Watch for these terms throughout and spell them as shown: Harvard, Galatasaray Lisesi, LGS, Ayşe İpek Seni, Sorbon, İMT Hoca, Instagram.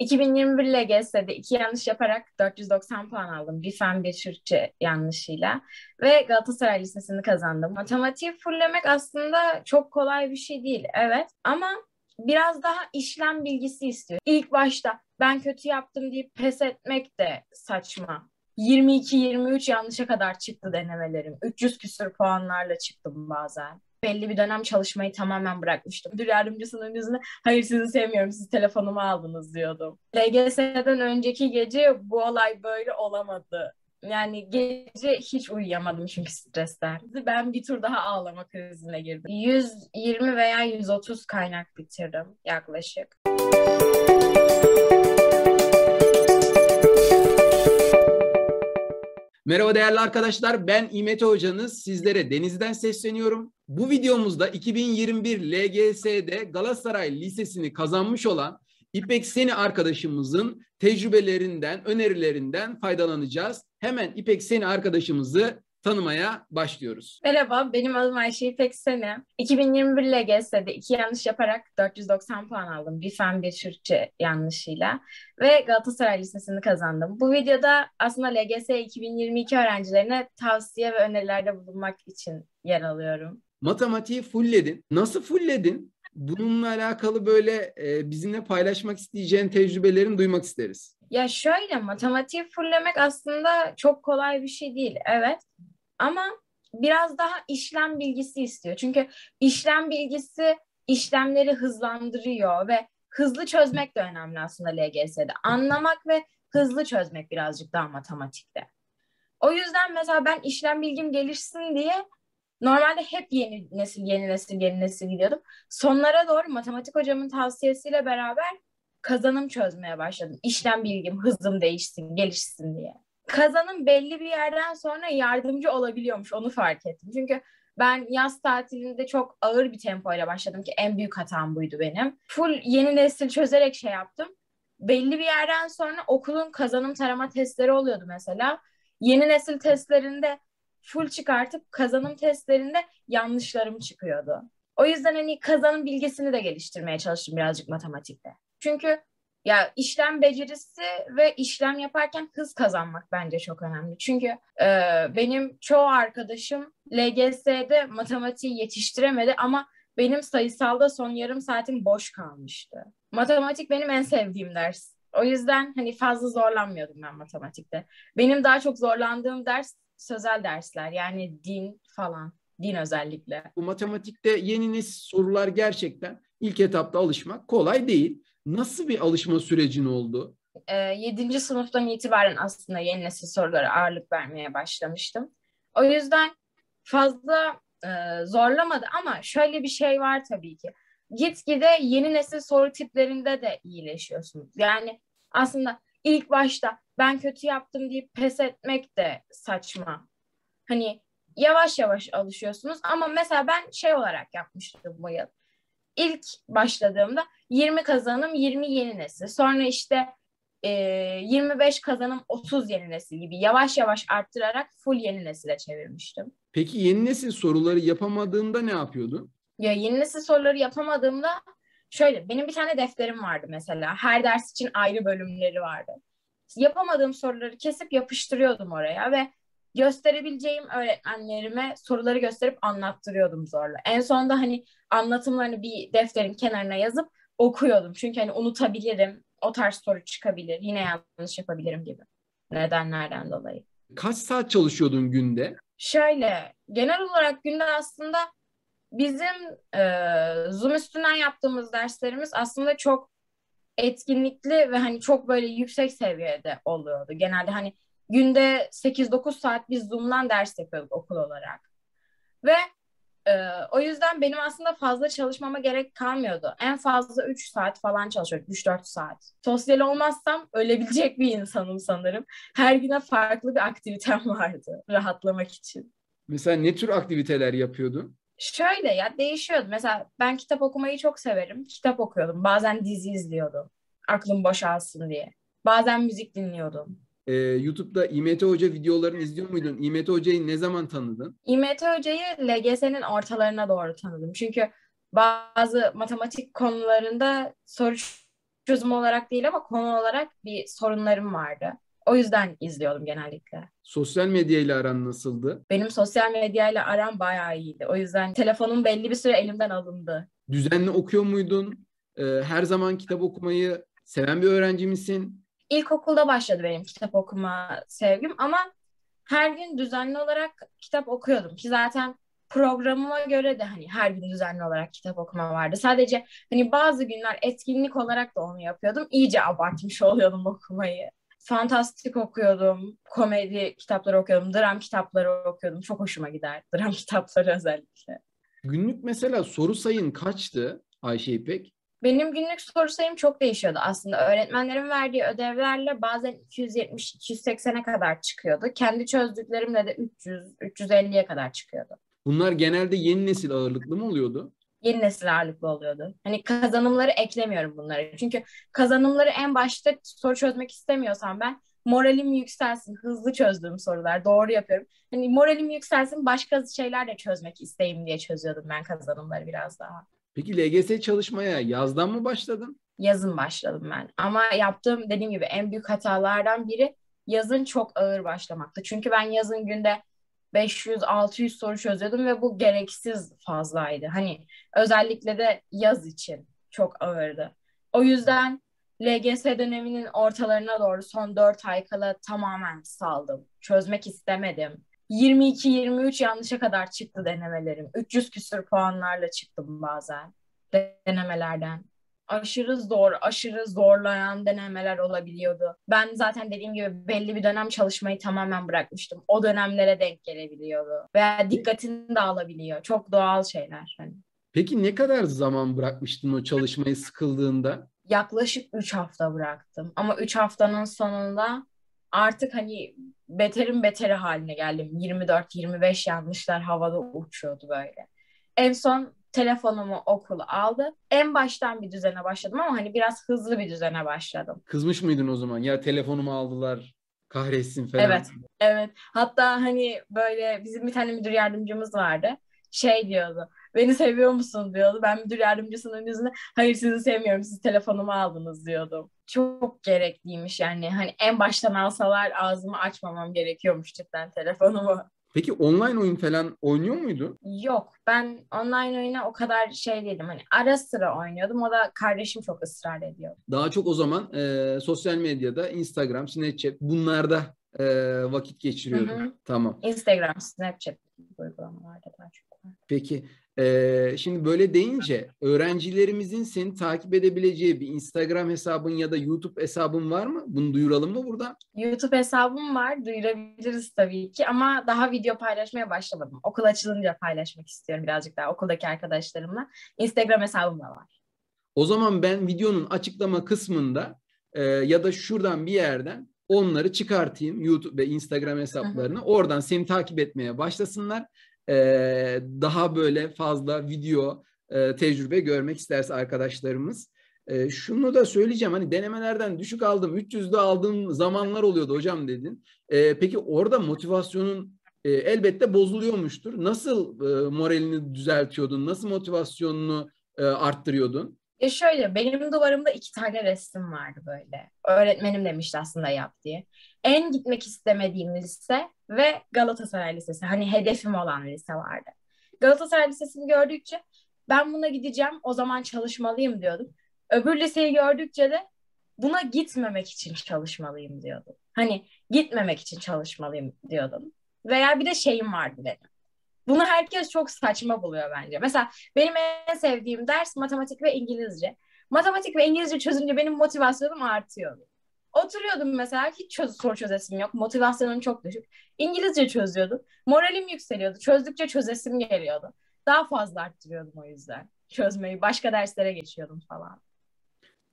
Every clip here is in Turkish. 2021 LGS'de 2 yanlış yaparak 490 puan aldım. Bir fen, bir Türkçe yanlışıyla. Ve Galatasaray Lisesi'ni kazandım. Matematiği fullemek aslında çok kolay bir şey değil. Evet, ama biraz daha işlem bilgisi istiyor. İlk başta ben kötü yaptım deyip pes etmek de saçma. 22-23 yanlışa kadar çıktı denemelerim. 300 küsur puanlarla çıktım bazen. Belli bir dönem çalışmayı tamamen bırakmıştım. Müdür yardımcısının yüzüne hayır sizi sevmiyorum, siz telefonumu aldınız diyordum. LGS'den önceki gece bu olay böyle olamadı. Yani gece hiç uyuyamadım çünkü stresten. Ben bir tur daha ağlama krizine girdim. 120 veya 130 kaynak bitirdim yaklaşık. Merhaba değerli arkadaşlar, ben İMT Hocanız. Sizlere Deniz'den sesleniyorum. Bu videomuzda 2021 LGS'de Galatasaray Lisesi'ni kazanmış olan İpek Seni arkadaşımızın tecrübelerinden, önerilerinden faydalanacağız. Hemen İpek Seni arkadaşımızı tanımaya başlıyoruz. Merhaba, benim adım Ayşe İpek Seni. 2021 LGS'de 2 yanlış yaparak 490 puan aldım. Bir fen, bir Türkçe yanlışıyla. Ve Galatasaray Lisesi'ni kazandım. Bu videoda aslında LGS 2022 öğrencilerine tavsiye ve önerilerde bulunmak için yer alıyorum. Matematiği fulledin. Nasıl fulledin? Bununla alakalı böyle bizimle paylaşmak isteyeceğin tecrübelerini duymak isteriz. Ya şöyle, matematiği fullemek aslında çok kolay bir şey değil. Evet. Ama biraz daha işlem bilgisi istiyor. Çünkü işlem bilgisi işlemleri hızlandırıyor ve hızlı çözmek de önemli aslında LGS'de. Anlamak ve hızlı çözmek birazcık daha matematikte. O yüzden mesela ben işlem bilgim gelişsin diye normalde hep yeni nesil gidiyordum. Sonlara doğru matematik hocamın tavsiyesiyle beraber kazanım çözmeye başladım. İşlem bilgim, hızım değişsin, gelişsin diye. Kazanım belli bir yerden sonra yardımcı olabiliyormuş, onu fark ettim. Çünkü ben yaz tatilinde çok ağır bir tempoyla başladım ki en büyük hatam buydu benim. Full yeni nesil çözerek şey yaptım. Belli bir yerden sonra okulun kazanım tarama testleri oluyordu mesela. Yeni nesil testlerinde full çıkartıp kazanım testlerinde yanlışlarım çıkıyordu. O yüzden hani kazanım bilgisini de geliştirmeye çalıştım birazcık matematikte. Çünkü ya işlem becerisi ve işlem yaparken hız kazanmak bence çok önemli. Çünkü benim çoğu arkadaşım LGS'de matematiği yetiştiremedi ama benim sayısalda son yarım saatim boş kalmıştı. Matematik benim en sevdiğim ders. O yüzden hani fazla zorlanmıyordum ben matematikte. Benim daha çok zorlandığım ders sözel dersler, yani din falan, din özellikle. Bu matematikte yeni nesil sorular gerçekten ilk etapta alışmak kolay değil. Nasıl bir alışma sürecin oldu? 7. sınıftan itibaren aslında yeni nesil sorulara ağırlık vermeye başlamıştım. O yüzden fazla zorlamadı ama şöyle bir şey var tabii ki. Gitgide yeni nesil soru tiplerinde de iyileşiyorsunuz. Yani aslında ilk başta ben kötü yaptım deyip pes etmek de saçma. Hani yavaş yavaş alışıyorsunuz ama mesela ben şey olarak yapmıştım bu yıl. İlk başladığımda 20 kazanım 20 yeni nesil. Sonra işte 25 kazanım 30 yeni nesil gibi yavaş yavaş arttırarak full yeni nesile çevirmiştim. Peki yeni nesil soruları yapamadığında ne yapıyordun? Ya yeni nesil soruları yapamadığımda şöyle, benim bir tane defterim vardı mesela. Her ders için ayrı bölümleri vardı. Yapamadığım soruları kesip yapıştırıyordum oraya ve gösterebileceğim öğretmenlerime soruları gösterip anlattırıyordum zorla. En sonunda hani anlatımlarını bir defterin kenarına yazıp okuyordum. Çünkü hani unutabilirim, o tarz soru çıkabilir, yine yanlış yapabilirim gibi nedenlerden dolayı. Kaç saat çalışıyordun günde? Şöyle, genel olarak günde aslında bizim Zoom üstünden yaptığımız derslerimiz aslında çok etkinlikli ve hani çok böyle yüksek seviyede oluyordu. Genelde hani günde 8-9 saat biz Zoom'dan ders yapıyorduk okul olarak. Ve o yüzden benim aslında fazla çalışmama gerek kalmıyordu. En fazla 3 saat falan çalışıyorduk, 3-4 saat. Sosyal olmazsam ölebilecek bir insanım sanırım. Her güne farklı bir aktivitem vardı rahatlamak için. Mesela ne tür aktiviteler yapıyordun? Şöyle ya, değişiyordu. Mesela ben kitap okumayı çok severim. Kitap okuyordum. Bazen dizi izliyordum. Aklım boşalsın diye. Bazen müzik dinliyordum. YouTube'da İMT Hoca videolarını izliyor muydun? İMT Hoca'yı ne zaman tanıdın? İMT Hoca'yı LGS'nin ortalarına doğru tanıdım. Çünkü bazı matematik konularında soru çözüm olarak değil ama konu olarak bir sorunlarım vardı. O yüzden izliyordum genellikle. Sosyal medyayla aran nasıldı? Benim sosyal medyayla aram bayağı iyiydi. O yüzden telefonum belli bir süre elimden alındı. Düzenli okuyor muydun? Her zaman kitap okumayı seven bir öğrenci misin? İlkokulda başladı benim kitap okuma sevgim ama her gün düzenli olarak kitap okuyordum ki zaten programıma göre de hani her gün düzenli olarak kitap okuma vardı. Sadece hani bazı günler etkinlik olarak da onu yapıyordum. İyice abartmış oluyordum okumayı. Fantastik okuyordum, komedi kitapları okuyordum, dram kitapları okuyordum. Çok hoşuma gider dram kitapları özellikle. Günlük mesela soru sayın kaçtı Ayşe İpek? Benim günlük soru sayım çok değişiyordu aslında. Öğretmenlerin verdiği ödevlerle bazen 270-280'e kadar çıkıyordu. Kendi çözdüklerimle de 300-350'ye kadar çıkıyordu. Bunlar genelde yeni nesil ağırlıklı mı oluyordu? Yeni nesil ağırlıklı oluyordu. Hani kazanımları eklemiyorum bunlara. Çünkü kazanımları en başta soru çözmek istemiyorsam ben moralim yükselsin, hızlı çözdüğüm sorular, doğru yapıyorum. Hani moralim yükselsin, başka şeyler de çözmek isteyeyim diye çözüyordum ben kazanımları biraz daha. Peki LGS çalışmaya yazdan mı başladın? Yazın başladım ben. Ama yaptığım dediğim gibi en büyük hatalardan biri yazın çok ağır başlamaktı. Çünkü ben yazın günde 500-600 soru çözüyordum ve bu gereksiz fazlaydı. Hani özellikle de yaz için çok ağırdı. O yüzden LGS döneminin ortalarına doğru son 4 ay kala tamamen saldım. Çözmek istemedim. 22-23 yanlışa kadar çıktı denemelerim. 300 küsür puanlarla çıktım bazen denemelerden. Aşırı zor, aşırı zorlayan denemeler olabiliyordu. Ben zaten dediğim gibi belli bir dönem çalışmayı tamamen bırakmıştım. O dönemlere denk gelebiliyordu. Veya dikkatini dağılabiliyor. Çok doğal şeyler. Peki ne kadar zaman bırakmıştın o çalışmayı sıkıldığında? Yaklaşık 3 hafta bıraktım. Ama 3 haftanın sonunda artık hani beterin beteri haline geldim. 24-25 yanlışlar havada uçuyordu böyle. En son telefonumu okul aldı. En baştan bir düzene başladım ama hani biraz hızlı bir düzene başladım. Kızmış mıydın o zaman? Ya telefonumu aldılar, kahretsin falan. Evet, evet. Hatta hani böyle bizim bir tane müdür yardımcımız vardı. Şey diyordu, beni seviyor musun diyordu. Ben müdür yardımcısının yüzüne hayır sizi sevmiyorum, siz telefonumu aldınız diyordum. Çok gerekliymiş yani. Hani en baştan alsalar ağzımı açmamam gerekiyormuş cidden telefonumu. Peki online oyun falan oynuyor muydun? Yok. Ben online oyuna o kadar şey değilim. Hani ara sıra oynuyordum. O da kardeşim çok ısrar ediyor. Daha çok o zaman sosyal medyada Instagram, Snapchat bunlarda vakit geçiriyordum. Hı hı. Tamam. Instagram, Snapchat uygulamalarda daha çok var. Peki. Şimdi böyle deyince öğrencilerimizin seni takip edebileceği bir Instagram hesabın ya da YouTube hesabın var mı? Bunu duyuralım mı burada? YouTube hesabım var. Duyurabiliriz tabii ki ama daha video paylaşmaya başlamadım. Okul açılınca paylaşmak istiyorum birazcık daha okuldaki arkadaşlarımla. Instagram hesabım da var. O zaman ben videonun açıklama kısmında ya da şuradan bir yerden onları çıkartayım YouTube ve Instagram hesaplarını. Hı-hı. Oradan seni takip etmeye başlasınlar. Daha böyle fazla video tecrübe görmek isterse arkadaşlarımız. Şunu da söyleyeceğim, hani denemelerden düşük aldım, 300'de aldığım zamanlar oluyordu hocam dedin. Peki orada motivasyonun elbette bozuluyormuştur. Nasıl moralini düzeltiyordun? Nasıl motivasyonunu arttırıyordun? Şöyle, benim duvarımda 2 tane resim vardı böyle. Öğretmenim demişti aslında yap diye. En gitmek istemediğim lise ve Galatasaray Lisesi. Hani hedefim olan lise vardı. Galatasaray Lisesi'ni gördükçe ben buna gideceğim, o zaman çalışmalıyım diyordum. Öbür liseyi gördükçe de buna gitmemek için çalışmalıyım diyordum. Hani gitmemek için çalışmalıyım diyordum. Veya bir de şeyim vardı benim. Bunu herkes çok saçma buluyor bence. Mesela benim en sevdiğim ders matematik ve İngilizce. Matematik ve İngilizce çözünce benim motivasyonum artıyordu. Oturuyordum mesela, hiç soru çözesim yok. Motivasyonum çok düşük. İngilizce çözüyordum. Moralim yükseliyordu. Çözdükçe çözesim geliyordu. Daha fazla arttırıyordum o yüzden. Çözmeyi başka derslere geçiyordum falan.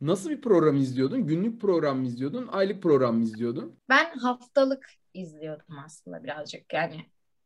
Nasıl bir program izliyordun? Günlük program mı izliyordun? Aylık program mı izliyordun? Ben haftalık izliyordum aslında birazcık yani.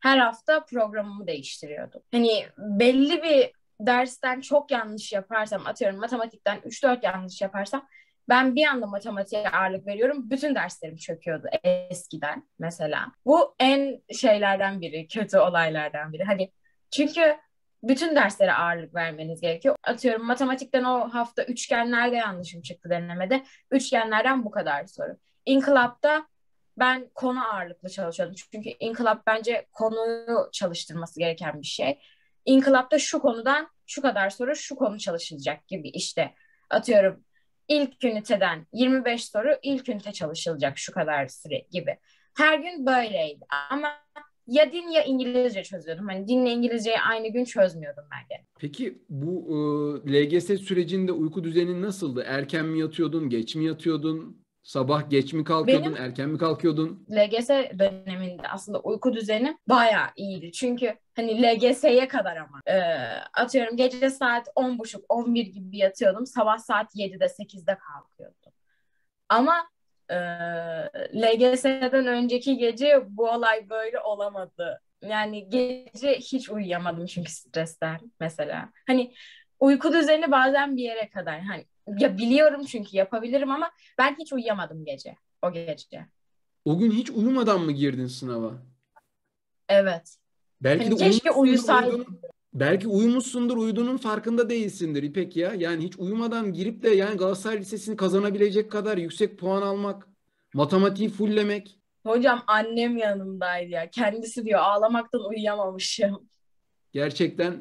Her hafta programımı değiştiriyordum. Hani belli bir dersten çok yanlış yaparsam, atıyorum matematikten 3-4 yanlış yaparsam ben bir anda matematiğe ağırlık veriyorum. Bütün derslerim çöküyordu eskiden mesela. Bu en şeylerden biri, kötü olaylardan biri. Hani çünkü bütün derslere ağırlık vermeniz gerekiyor. Atıyorum matematikten o hafta üçgenlerde yanlışım çıktı denemede. Üçgenlerden bu kadar soru. İnkılapta ben konu ağırlıklı çalışıyordum. Çünkü inkılap bence konuyu çalıştırması gereken bir şey. İnkılapta şu konudan şu kadar soru, şu konu çalışılacak gibi işte. Atıyorum ilk üniteden 25 soru ilk ünite çalışılacak şu kadar süre gibi. Her gün böyleydi ama ya din ya İngilizce çözüyordum. Hani dinle İngilizceyi aynı gün çözmüyordum ben de. Peki bu LGS sürecinde uyku düzenin nasıldı? Erken mi yatıyordun, geç mi yatıyordun? Sabah geç mi kalkıyordun, erken mi kalkıyordun? LGS döneminde aslında uyku düzenim bayağı iyiydi. Çünkü hani LGS'ye kadar ama atıyorum gece saat 10.30, 11 gibi yatıyordum. Sabah saat 7'de, 8'de kalkıyordum. Ama LGS'den önceki gece bu olay böyle olamadı. Yani gece hiç uyuyamadım çünkü stresten mesela. Hani uyku düzeni bazen bir yere kadar. Hani ya biliyorum çünkü yapabilirim ama ben hiç uyuyamadım gece. O gece. O gün hiç uyumadan mı girdin sınava? Evet. Belki hani de keşke uyusaydım. Belki uyumuşsundur, uyuduğunun farkında değilsindir İpek ya. Yani hiç uyumadan girip de yani Galatasaray Lisesi'ni kazanabilecek kadar yüksek puan almak, matematiği fullemek. Hocam annem yanımdaydı ya. Kendisi diyor ağlamaktan uyuyamamışım. Gerçekten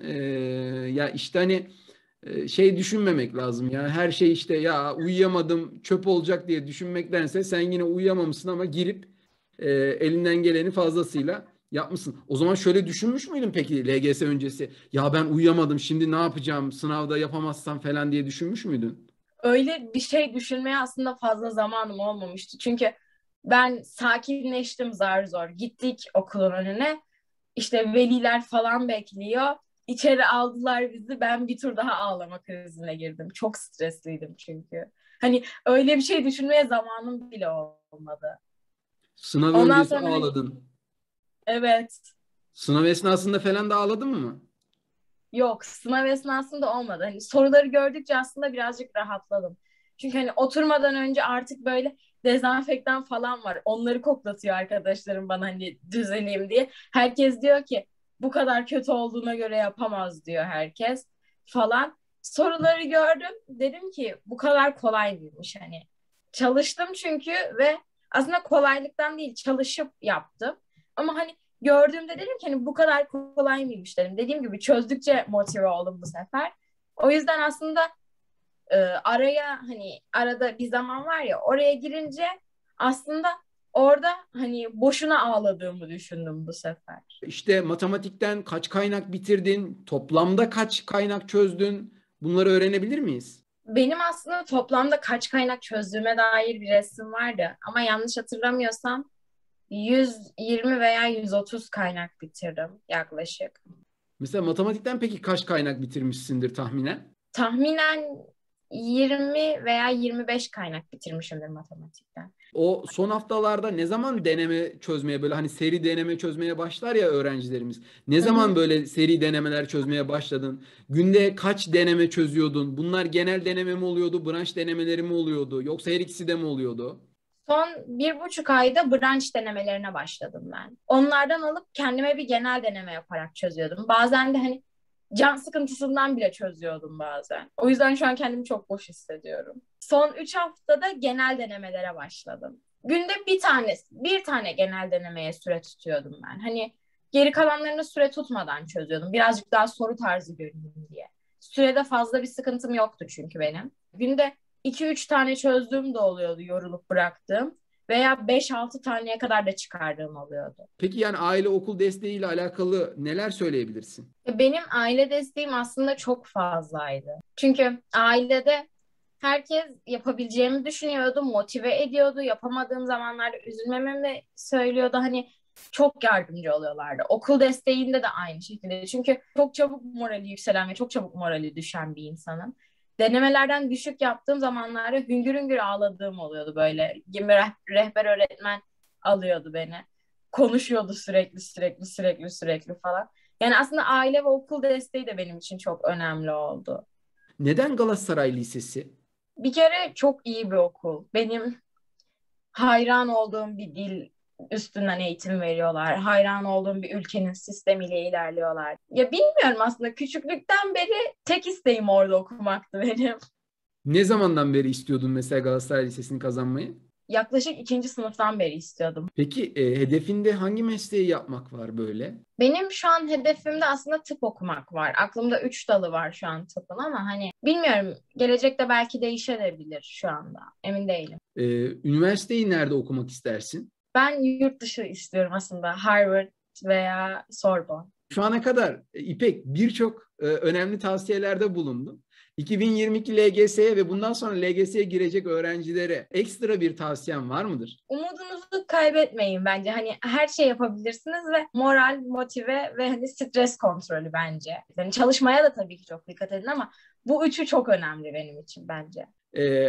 ya işte hani şey düşünmemek lazım ya. Her şey işte ya uyuyamadım çöp olacak diye düşünmektense sen yine uyuyamamışsın ama girip elinden geleni fazlasıyla yapmışsın. O zaman şöyle düşünmüş müydün peki LGS öncesi? Ya ben uyuyamadım şimdi ne yapacağım? Sınavda yapamazsam falan diye düşünmüş müydün? Öyle bir şey düşünmeye aslında fazla zamanım olmamıştı. Çünkü ben sakinleştim zar zor. Gittik okulun önüne. İşte veliler falan bekliyor. İçeri aldılar bizi. Ben bir tur daha ağlama krizine girdim. Çok stresliydim çünkü. Hani öyle bir şey düşünmeye zamanım bile olmadı. Sınav ondan öncesi sonra ağladın. Evet. Sınav esnasında falan da ağladın mı? Yok, sınav esnasında olmadı. Hani soruları gördükçe aslında birazcık rahatladım. Çünkü hani oturmadan önce artık böyle dezenfektan falan var. Onları koklatıyor arkadaşlarım bana hani düzeneyim diye. Herkes diyor ki bu kadar kötü olduğuna göre yapamaz diyor herkes falan. Soruları gördüm. Dedim ki bu kadar kolay değilmiş hani. Çalıştım çünkü ve aslında kolaylıktan değil çalışıp yaptım. Ama hani gördüğümde dedim ki hani bu kadar kolay mıymış dedim. Dediğim gibi çözdükçe motive oldum bu sefer. O yüzden aslında araya hani arada bir zaman var ya oraya girince aslında orada hani boşuna ağladığımı düşündüm bu sefer. İşte matematikten kaç kaynak bitirdin? Toplamda kaç kaynak çözdün? Bunları öğrenebilir miyiz? Benim aslında toplamda kaç kaynak çözdüğüme dair bir resim vardı. Ama yanlış hatırlamıyorsam 120 veya 130 kaynak bitirdim yaklaşık. Mesela matematikten peki kaç kaynak bitirmişsindir tahminen? Tahminen 20 veya 25 kaynak bitirmişimdir matematikten. O son haftalarda ne zaman deneme çözmeye böyle hani seri deneme çözmeye başlar ya öğrencilerimiz. Ne zaman böyle seri denemeler çözmeye başladın? Günde kaç deneme çözüyordun? Bunlar genel deneme mi oluyordu? Branş denemeleri mi oluyordu? Yoksa her ikisi de mi oluyordu? Son 1,5 ayda branş denemelerine başladım ben. Onlardan alıp kendime bir genel deneme yaparak çözüyordum. Bazen de hani can sıkıntısından bile çözüyordum bazen. O yüzden şu an kendimi çok boş hissediyorum. Son 3 haftada genel denemelere başladım. Günde bir tane genel denemeye süre tutuyordum ben. Hani geri kalanlarını süre tutmadan çözüyordum. Birazcık daha soru tarzı görüneyim diye. Sürede fazla bir sıkıntım yoktu çünkü benim. Günde 2-3 tane çözdüğüm de oluyordu yorulup bıraktığım veya 5-6 taneye kadar da çıkardığım oluyordu. Peki yani aile okul desteğiyle alakalı neler söyleyebilirsin? Benim aile desteğim aslında çok fazlaydı. Çünkü ailede herkes yapabileceğimi düşünüyordu, motive ediyordu. Yapamadığım zamanlarda üzülmememi söylüyordu. Hani çok yardımcı oluyorlardı. Okul desteğinde de aynı şekilde. Çünkü çok çabuk morali yükselen ve çok çabuk morali düşen bir insanım. Denemelerden düşük yaptığım zamanlarda hüngür hüngür ağladığım oluyordu böyle. Rehber öğretmen alıyordu beni. Konuşuyordu sürekli falan. Yani aslında aile ve okul desteği de benim için çok önemli oldu. Neden Galatasaray Lisesi? Bir kere çok iyi bir okul. Benim hayran olduğum bir dil üstünden eğitim veriyorlar. Hayran olduğum bir ülkenin sistemiyle ilerliyorlar. Ya bilmiyorum aslında, küçüklükten beri tek isteğim orada okumaktı benim. Ne zamandan beri istiyordun mesela Galatasaray Lisesi'ni kazanmayı? Yaklaşık 2. sınıftan beri istiyordum. Peki hedefinde hangi mesleği yapmak var böyle? Benim şu an hedefimde aslında tıp okumak var. Aklımda 3 dalı var şu an tıpın ama hani bilmiyorum, gelecekte belki değişebilir şu anda. Emin değilim. Üniversiteyi nerede okumak istersin? Ben yurt dışı istiyorum aslında. Harvard veya Sorbon. Şu ana kadar İpek birçok önemli tavsiyelerde bulundum. 2022 LGS'ye ve bundan sonra LGS'ye girecek öğrencilere ekstra bir tavsiyem var mıdır? Umudunuzu kaybetmeyin bence. Hani her şey yapabilirsiniz ve moral, motive ve hani stres kontrolü bence. Yani çalışmaya da tabii ki çok dikkat edin ama bu üçü çok önemli benim için bence.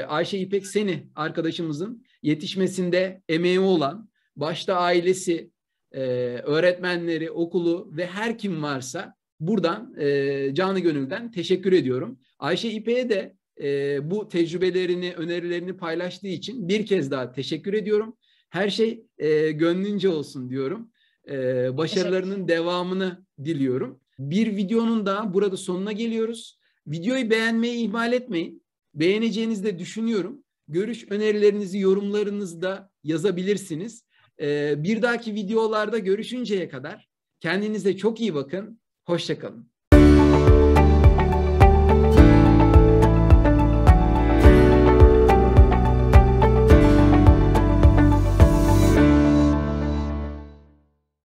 Ayşe İpek Seni arkadaşımızın yetişmesinde emeği olan, başta ailesi, öğretmenleri, okulu ve her kim varsa buradan canı gönülden teşekkür ediyorum. Ayşe İpek'e de bu tecrübelerini, önerilerini paylaştığı için bir kez daha teşekkür ediyorum. Her şey gönlünce olsun diyorum. Başarılarının devamını diliyorum. Bir videonun daha burada sonuna geliyoruz. Videoyu beğenmeyi ihmal etmeyin. Beğeneceğinizi de düşünüyorum. Görüş önerilerinizi yorumlarınızda yazabilirsiniz. Bir dahaki videolarda görüşünceye kadar kendinize çok iyi bakın. Hoşça kalın.